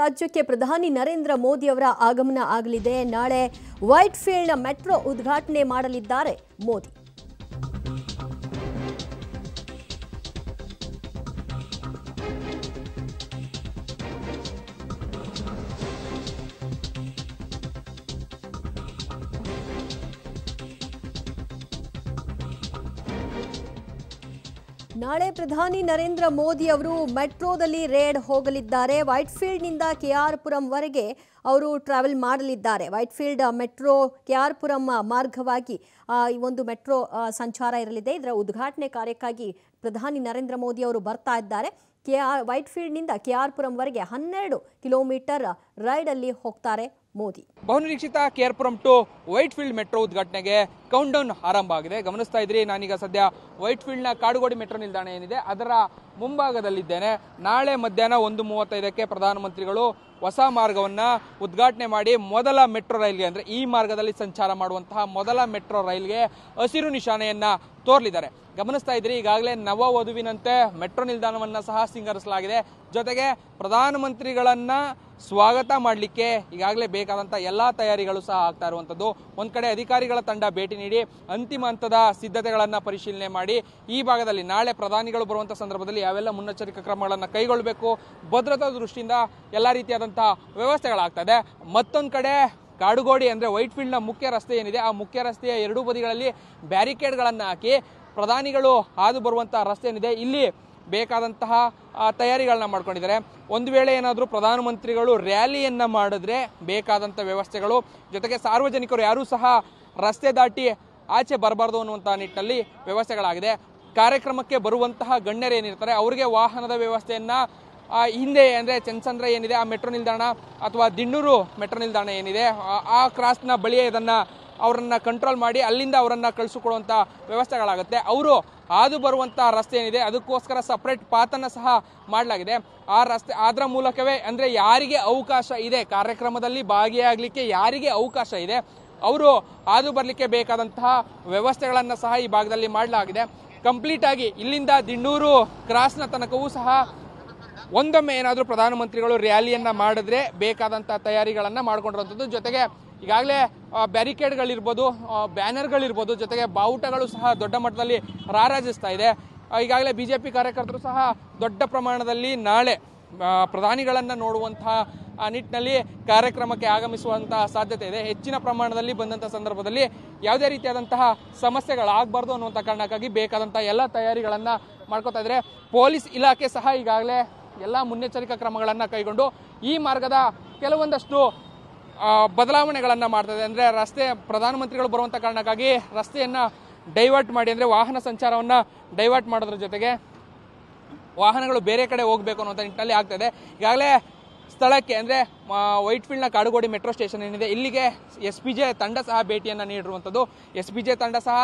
ರಾಜ್ಯಕ್ಕೆ ಪ್ರಧಾನಿ ನರೇಂದ್ರ ಮೋದಿ ಅವರ ಆಗಮನ ಆಗಲಿದೆ। ನಾಳೆ ವೈಟ್ಫೀಲ್ಡ್ ಮೆಟ್ರೋ ಉದ್ಘಾಟನೆ ಮಾಡಲಿದ್ದಾರೆ ಮೋದಿ। ನಾಳೆ ಪ್ರಧಾನಿ ನರೇಂದ್ರ ಮೋದಿ ಅವರು ಮೆಟ್ರೋದಲ್ಲಿ ರೇಡ್ ಹೋಗಲಿದ್ದಾರೆ। ವೈಟ್ಫೀಲ್ಡ್ ನಿಂದ ಕೆಆರ್ ಪುರಂ ವರೆಗೆ ಅವರು ಟ್ರಾವೆಲ್ ಮಾಡಲಿದ್ದಾರೆ। ವೈಟ್ಫೀಲ್ಡ್ ಮೆಟ್ರೋ ಕೆಆರ್ ಪುರಂ ಮಾರ್ಗವಾಗಿ ಈ ಒಂದು ಮೆಟ್ರೋ ಸಂಚಾರ ಇರಲಿದೆ। ಇದರ ಉದ್ಘಾಟನೆ ಕಾರ್ಯಕ್ಕಾಗಿ ಪ್ರಧಾನಿ ನರೇಂದ್ರ ಮೋದಿ ಅವರು ಬರ್ತಾ ಇದ್ದಾರೆ। ವೈಟ್ಫೀಲ್ಡ್ ನಿಂದ ಕೆಆರ್ ಪುರಂ ವರೆಗೆ 12 ಕಿಲೋಮೀಟರ್ ರೈಡ್ ಅಲ್ಲಿ ಹೋಗ್ತಾರೆ ಮೋದಿ। ಬಹುನಿರೀಕ್ಷಿತ K R Puram to Whitefield metro ಉದ್ಘಾಟನೆಗೆ ಕೌಂಟ್ ಡೌನ್ ಆರಂಭ ಆಗಿದೆ। ಗಮನಿಸ್ತಾ ಇದ್ರಿ, ನಾನೀಗ ಸದ್ಯ ವೈಟ್ಫೀಲ್ಡ್ ನ ಕಾಡುಗೋಡಿ ಮೆಟ್ರೋ ನಿಲ್ದಾಣ ಏನಿದೆ ಅದರ ಮುಂಭಾಗದಲ್ಲಿದ್ದೇನೆ। ನಾಳೆ ಮಧ್ಯಾಹ್ನ 1:35ಕ್ಕೆ ಪ್ರಧಾನಮಂತ್ರಿಗಳು ಹೊಸ ಮಾರ್ಗವನ್ನು ಉದ್ಘಾಟನೆ ಮಾಡಿ ಮೊದಲ ಮೆಟ್ರೋ ರೈಲ್ಗೆ, ಅಂದರೆ ಈ ಮಾರ್ಗದಲ್ಲಿ ಸಂಚಾರ ಮಾಡುವಂತಹ ಮೊದಲ ಮೆಟ್ರೋ ರೈಲ್ಗೆ ಹಸಿರು ನಿಶಾನೆಯನ್ನು ತೋರಲಿದ್ದಾರೆ। ಗಮನಿಸ್ತಾ ಇದ್ರಿ, ಈಗಾಗಲೇ ನವ ವಧುವಿನಂತೆ ಮೆಟ್ರೋ ನಿಲ್ದಾಣವನ್ನು ಸಹ ಸಿಂಗರಿಸಲಾಗಿದೆ। ಜೊತೆಗೆ ಪ್ರಧಾನಮಂತ್ರಿಗಳನ್ನು ಸ್ವಾಗತ ಮಾಡಲಿಕ್ಕೆ ಈಗಾಗಲೇ ಬೇಕಾದಂಥ ಎಲ್ಲ ತಯಾರಿಗಳು ಸಹ ಆಗ್ತಾ ಇರುವಂಥದ್ದು। ಒಂದು ಕಡೆ ಅಧಿಕಾರಿಗಳ ತಂಡ ಭೇಟಿ ನೀಡಿ ಅಂತಿಮ ಹಂತದ ಸಿದ್ಧತೆಗಳನ್ನು ಪರಿಶೀಲನೆ ಮಾಡಿ ಈ ಭಾಗದಲ್ಲಿ ನಾಳೆ ಪ್ರಧಾನಿಗಳು ಬರುವಂಥ ಸಂದರ್ಭದಲ್ಲಿ ಯಾವೆಲ್ಲ ಮುನ್ನೆಚ್ಚರಿಕಾ ಕ್ರಮಗಳನ್ನು ಕೈಗೊಳ್ಳಬೇಕು, ಭದ್ರತಾ ದೃಷ್ಟಿಯಿಂದ ಎಲ್ಲ ರೀತಿಯಾದಂಥ ವ್ಯವಸ್ಥೆಗಳಾಗ್ತದೆ। ಮತ್ತೊಂದು ಕಡೆ ಕಾಡುಗೋಡಿ ಅಂದರೆ ವೈಟ್ಫೀಲ್ಡ್ನ ಮುಖ್ಯ ರಸ್ತೆ ಏನಿದೆ, ಆ ಮುಖ್ಯ ರಸ್ತೆಯ ಎರಡೂ ಬದಿಗಳಲ್ಲಿ ಬ್ಯಾರಿಕೇಡ್ಗಳನ್ನು ಹಾಕಿ ಪ್ರಧಾನಿಗಳು ಹಾದು ಬರುವಂಥ ರಸ್ತೆ ಏನಿದೆ ಇಲ್ಲಿ ಬೇಕಾದಂತಹ ತಯಾರಿಗಳನ್ನ ಮಾಡ್ಕೊಂಡಿದ್ದಾರೆ। ಒಂದು ವೇಳೆ ಏನಾದರೂ ಪ್ರಧಾನಮಂತ್ರಿಗಳು ರ್ಯಾಲಿಯನ್ನು ಮಾಡಿದ್ರೆ ಬೇಕಾದಂಥ ವ್ಯವಸ್ಥೆಗಳು, ಜೊತೆಗೆ ಸಾರ್ವಜನಿಕರು ಯಾರೂ ಸಹ ರಸ್ತೆ ದಾಟಿ ಆಚೆ ಬರಬಾರ್ದು ಅನ್ನುವಂಥ ನಿಟ್ಟಿನಲ್ಲಿ ವ್ಯವಸ್ಥೆಗಳಾಗಿದೆ। ಕಾರ್ಯಕ್ರಮಕ್ಕೆ ಬರುವಂತಹ ಗಣ್ಯರೇನಿರ್ತಾರೆ ಅವರಿಗೆ ವಾಹನದ ವ್ಯವಸ್ಥೆಯನ್ನು ಹಿಂದೆ, ಅಂದರೆ ಚನ್ಸಂದ್ರ ಏನಿದೆ ಆ ಮೆಟ್ರೋ ನಿಲ್ದಾಣ ಅಥವಾ ದಿಣ್ಣೂರು ಮೆಟ್ರೋ ನಿಲ್ದಾಣ ಏನಿದೆ ಆ ಕ್ರಾಸ್ನ ಬಳಿಯೇ ಇದನ್ನು ಅವರನ್ನು ಕಂಟ್ರೋಲ್ ಮಾಡಿ ಅಲ್ಲಿಂದ ಅವರನ್ನು ಕಳಿಸಿಕೊಡುವಂಥ ವ್ಯವಸ್ಥೆಗಳಾಗುತ್ತೆ। ಅವರು ಹಾದು ಬರುವಂಥ ರಸ್ತೆ ಏನಿದೆ ಅದಕ್ಕೋಸ್ಕರ ಸಪ್ರೇಟ್ ಪಾತನ್ನು ಸಹ ಮಾಡಲಾಗಿದೆ। ಆ ರಸ್ತೆ ಅದರ ಮೂಲಕವೇ, ಅಂದರೆ ಯಾರಿಗೆ ಅವಕಾಶ ಇದೆ, ಕಾರ್ಯಕ್ರಮದಲ್ಲಿ ಭಾಗಿಯಾಗಲಿಕ್ಕೆ ಯಾರಿಗೆ ಅವಕಾಶ ಇದೆ ಅವರು ಹಾದು ಬರಲಿಕ್ಕೆ ಬೇಕಾದಂತಹ ವ್ಯವಸ್ಥೆಗಳನ್ನು ಸಹ ಈ ಭಾಗದಲ್ಲಿ ಮಾಡಲಾಗಿದೆ। ಕಂಪ್ಲೀಟಾಗಿ ಇಲ್ಲಿಂದ ದಿಣ್ಣೂರು ಕ್ರಾಸ್ನ ತನಕವೂ ಸಹ ಒಂದೊಮ್ಮೆ ಏನಾದರೂ ಪ್ರಧಾನಮಂತ್ರಿಗಳು ರ್ಯಾಲಿಯನ್ನು ಮಾಡಿದ್ರೆ ಬೇಕಾದಂಥ ತಯಾರಿಗಳನ್ನು ಮಾಡಿಕೊಂಡಿರುವಂಥದ್ದು। ಜೊತೆಗೆ ಈಗಾಗಲೇ ಬ್ಯಾರಿಕೇಡ್ಗಳಿರ್ಬೋದು, ಬ್ಯಾನರ್ಗಳಿರ್ಬೋದು, ಜೊತೆಗೆ ಬಾವುಟಗಳು ಸಹ ದೊಡ್ಡ ಮಟ್ಟದಲ್ಲಿ ರಾರಾಜಿಸ್ತಾ ಇದೆ। ಈಗಾಗಲೇ ಬಿಜೆಪಿ ಕಾರ್ಯಕರ್ತರು ಸಹ ದೊಡ್ಡ ಪ್ರಮಾಣದಲ್ಲಿ ನಾಳೆ ಪ್ರಧಾನಿಗಳನ್ನು ನೋಡುವಂತಹ ಆ ನಿಟ್ಟಿನಲ್ಲಿ ಕಾರ್ಯಕ್ರಮಕ್ಕೆ ಆಗಮಿಸುವಂತಹ ಸಾಧ್ಯತೆ ಇದೆ। ಹೆಚ್ಚಿನ ಪ್ರಮಾಣದಲ್ಲಿ ಬಂದಂಥ ಸಂದರ್ಭದಲ್ಲಿ ಯಾವುದೇ ರೀತಿಯಾದಂತಹ ಸಮಸ್ಯೆಗಳಾಗಬಾರ್ದು ಅನ್ನುವಂಥ ಕಾರಣಕ್ಕಾಗಿ ಬೇಕಾದಂಥ ಎಲ್ಲ ತಯಾರಿಗಳನ್ನು ಮಾಡ್ಕೋತಾ ಇದ್ದಾರೆ। ಪೊಲೀಸ್ ಇಲಾಖೆ ಸಹ ಈಗಾಗಲೇ ಎಲ್ಲ ಮುನ್ನೆಚ್ಚರಿಕಾ ಕ್ರಮಗಳನ್ನು ಕೈಗೊಂಡು ಈ ಮಾರ್ಗದ ಕೆಲವೊಂದಷ್ಟು ಬದಲಾವಣೆಗಳನ್ನು ಮಾಡ್ತದೆ। ಅಂದರೆ ರಸ್ತೆ ಪ್ರಧಾನಮಂತ್ರಿಗಳು ಬರುವಂಥ ಕಾರಣಕ್ಕಾಗಿ ರಸ್ತೆಯನ್ನು ಡೈವರ್ಟ್ ಮಾಡಿ, ಅಂದರೆ ವಾಹನ ಸಂಚಾರವನ್ನು ಡೈವರ್ಟ್ ಮಾಡೋದ್ರ ಜೊತೆಗೆ ವಾಹನಗಳು ಬೇರೆ ಕಡೆ ಹೋಗಬೇಕು ಅನ್ನೋಂಥ ನಿಟ್ಟಿನಲ್ಲಿ ಆಗ್ತದೆ। ಈಗಾಗಲೇ ಸ್ಥಳಕ್ಕೆ, ಅಂದರೆ ವೈಟ್ಫೀಲ್ಡ್ನ ಕಾಡುಗೋಡಿ ಮೆಟ್ರೋ ಸ್ಟೇಷನ್ ಏನಿದೆ ಇಲ್ಲಿಗೆ SPJ ತಂಡ ಸಹ ಭೇಟಿಯನ್ನು ನೀಡಿರುವಂಥದ್ದು। SPJ ತಂಡ ಸಹ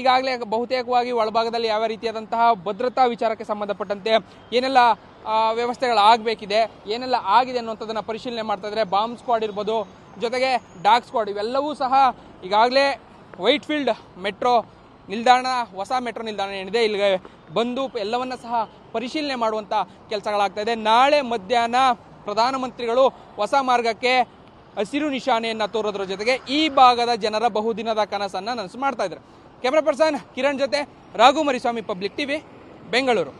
ಈಗಾಗಲೇ ಬಹುತೇಕವಾಗಿ ಒಳಭಾಗದಲ್ಲಿ ಯಾವ ರೀತಿಯಾದಂತಹ ಭದ್ರತಾ ವಿಚಾರಕ್ಕೆ ಸಂಬಂಧಪಟ್ಟಂತೆ ಏನೆಲ್ಲ ವ್ಯವಸ್ಥೆಗಳಾಗಬೇಕಿದೆ, ಏನೆಲ್ಲ ಆಗಿದೆ ಅನ್ನುವಂಥದ್ದನ್ನು ಪರಿಶೀಲನೆ ಮಾಡ್ತಾ ಇದ್ದಾರೆ। ಬಾಂಬ್ ಸ್ಕ್ವಾಡ್ ಇರ್ಬೋದು, ಜೊತೆಗೆ ಡಾಗ್ ಸ್ಕ್ವಾಡ್, ಇವೆಲ್ಲವೂ ಸಹ ಈಗಾಗಲೇ ವೈಟ್ಫೀಲ್ಡ್ ಮೆಟ್ರೋ ನಿಲ್ದಾಣ, ಹೊಸ ಮೆಟ್ರೋ ನಿಲ್ದಾಣ ಏನಿದೆ ಇಲ್ಲಿಗೆ ಬಂದು ಎಲ್ಲವನ್ನ ಸಹ ಪರಿಶೀಲನೆ ಮಾಡುವಂಥ ಕೆಲಸಗಳಾಗ್ತಾ ಇದೆ। ನಾಳೆ ಮಧ್ಯಾಹ್ನ ಪ್ರಧಾನಮಂತ್ರಿಗಳು ಹೊಸ ಮಾರ್ಗಕ್ಕೆ ಹಸಿರು ನಿಶಾನೆಯನ್ನು ತೋರೋದ್ರ ಜೊತೆಗೆ ಈ ಭಾಗದ ಜನರ ಬಹುದಿನದ ಕನಸನ್ನು ನನಸು ಮಾಡ್ತಾ ಇದ್ದಾರೆ। ಕ್ಯಾಮರಾ ಪರ್ಸನ್ ಕಿರಣ್ ಜೊತೆ ರಾಘು ಮರಿಸ್ವಾಮಿ, ಪಬ್ಲಿಕ್ TV, ಬೆಂಗಳೂರು।